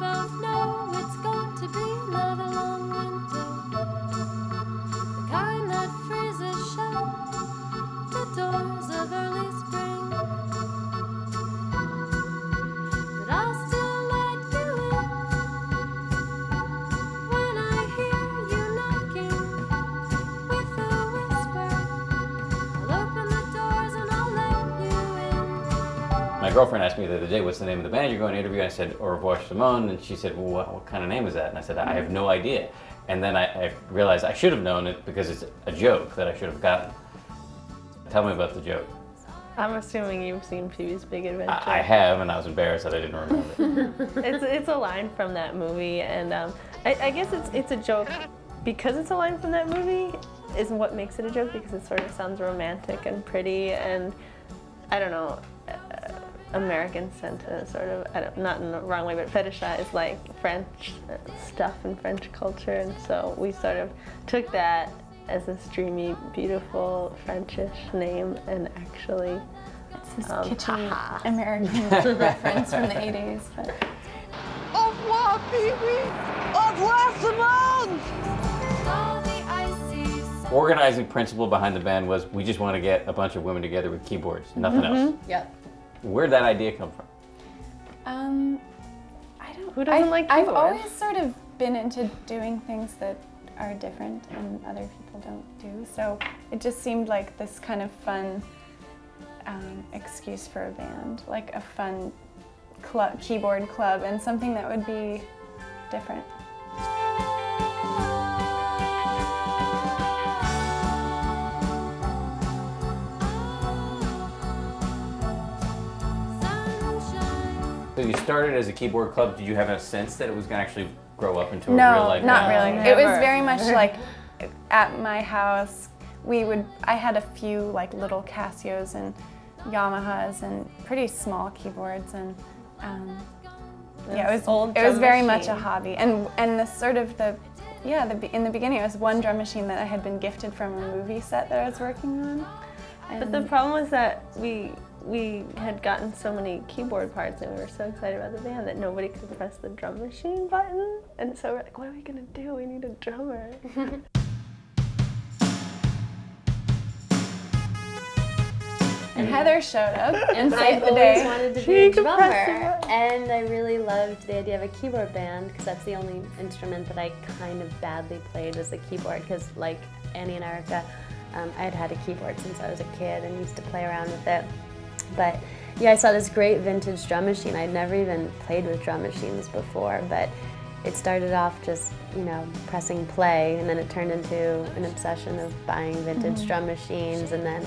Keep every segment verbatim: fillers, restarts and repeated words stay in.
both know it's going to be another long winter, the kind that freezes shut the doors of early spring. But I'll still let you in when I hear you knocking with a whisper. I'll open the doors and I'll let you in. My girlfriend asked me the other day, what's the name of the band you're going to interview? I said, Au Revoir Simone, and she said, well, what, what kind of name is that? And I said, I have no idea. And then I, I realized I should have known it because it's a joke that I should have gotten. Tell me about the joke. I'm assuming you've seen Pee Wee's Big Adventure. I, I have, and I was embarrassed that I didn't remember it. it's, it's a line from that movie, and um, I, I guess it's, it's a joke because it's a line from that movie is what makes it a joke, because it sort of sounds romantic and pretty and, I don't know, American sentiment, sort of, I don't, not in the wrong way, but fetishized like French stuff and French culture, and so we sort of took that as this dreamy, beautiful Frenchish name, and actually it's this um, kitschy haha. American reference from the eighties. But. Au revoir, Pee Wee! Au revoir, Simone! Organizing principle behind the band was we just want to get a bunch of women together with keyboards, nothing mm-hmm. else. Yep. Where'd that idea come from? Um, I don't. Who doesn't I, like keyboards? I've always sort of been into doing things that are different and other people don't do. So it just seemed like this kind of fun um, excuse for a band, like a fun club, keyboard club, and something that would be different. So you started as a keyboard club. Did you have a sense that it was going to actually grow up into a no, real life? No, not really. It was very much like at my house. We would. I had a few like little Casios and Yamahas and pretty small keyboards, and um, yeah, it was old. It was very much a hobby, and and the sort of the yeah the in the beginning it was one drum machine that I had been gifted from a movie set that I was working on. And but the problem was that we. We had gotten so many keyboard parts and we were so excited about the band that nobody could press the drum machine button. And so we're like, what are we gonna do? We need a drummer. And Heather showed up and saved the day. I always wanted to be a drummer. And I really loved the idea of a keyboard band because that's the only instrument that I kind of badly played was the keyboard, because like Annie and Erica, um, I had had a keyboard since I was a kid and used to play around with it. But yeah, I saw this great vintage drum machine. I'd never even played with drum machines before, but it started off just, you know, pressing play, and then it turned into an obsession of buying vintage mm-hmm. drum machines and then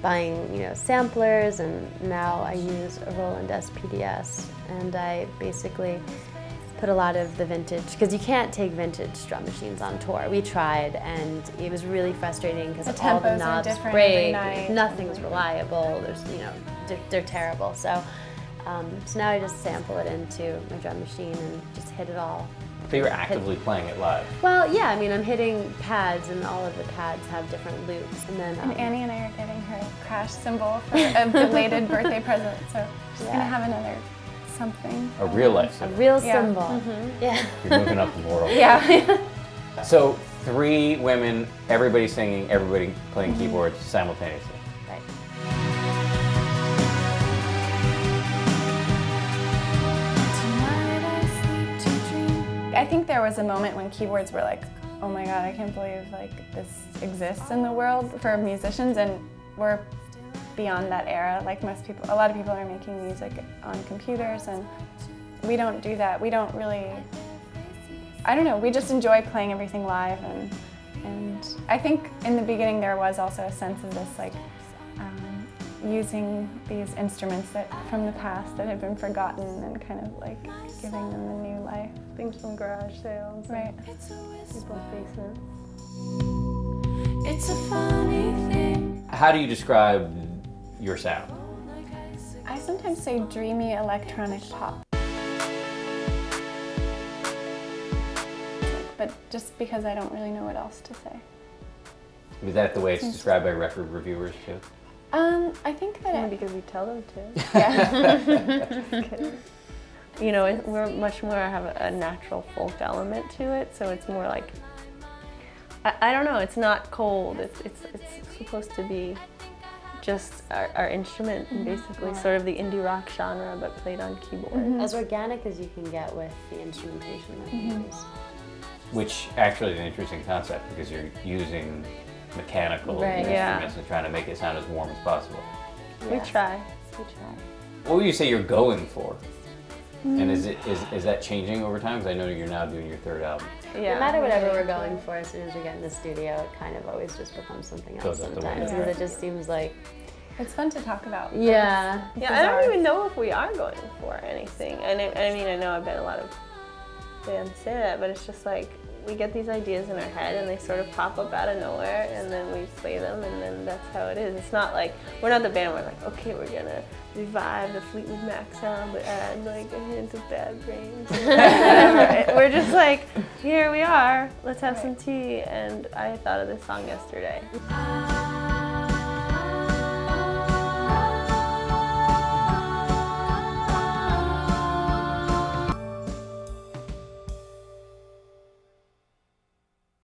buying, you know, samplers, and now I use a Roland S P D S, and I basically put a lot of the vintage, because you can't take vintage drum machines on tour. We tried, and it was really frustrating because all the knobs break, nothing's reliable. There's, you know, they're, they're terrible. So, um, so now I just sample it into my drum machine and just hit it all. So you were actively hit. playing it live? Well, yeah. I mean, I'm hitting pads, and all of the pads have different loops. And then um, and Annie and I are getting her a crash cymbal for a belated birthday present. So she's yeah. gonna have another. Something. A real life symbol. A real yeah. symbol. Mm-hmm. Yeah. You're moving up the moral. Yeah. So three women, everybody singing, everybody playing mm-hmm. keyboards simultaneously. Right. I think there was a moment when keyboards were like, oh my god, I can't believe like this exists in the world for musicians, and we're beyond that era. Like most people, a lot of people are making music on computers, and we don't do that. We don't really, I don't know, we just enjoy playing everything live, and and I think in the beginning there was also a sense of this like um, using these instruments that from the past that had been forgotten and kind of like giving them a new life. Things from garage sales. Right. People's basements. It's a funny thing. How do you describe your sound? I sometimes say dreamy electronic pop. But just because I don't really know what else to say. Is that the way it's described by record reviewers too? Um, I think that yeah, it, because we tell them to. Yeah. You know, we're much more, I have a natural folk element to it, so it's more like, I, I don't know, it's not cold, it's, it's, it's supposed to be just our, our instrument, mm-hmm. basically, yeah. sort of the indie rock genre, but played on keyboard. Mm-hmm. As organic as you can get with the instrumentation that mm-hmm. you use. Which actually is an interesting concept, because you're using mechanical right, instruments yeah. and trying to make it sound as warm as possible. Yes. We try, we try. What would you say you're going for? Mm. And is it is is that changing over time? Because I know you're now doing your third album. Yeah. No matter whatever we're going for, as soon as we get in the studio, it kind of always just becomes something else sometimes, because it just seems like it's fun to talk about. Yeah. Yeah. Bizarre. I don't even know if we are going for anything. And I, I mean, I know I've been a lot of bands say that, but it's just like we get these ideas in our head, and they sort of pop up out of nowhere, and then we play them, and then that's how it is. It's not like, we're not the band where we're like, okay, we're gonna revive the Fleetwood Mac sound, but add like a hint of Bad Brains. We're just like, here we are, let's have right. some tea, and I thought of this song yesterday.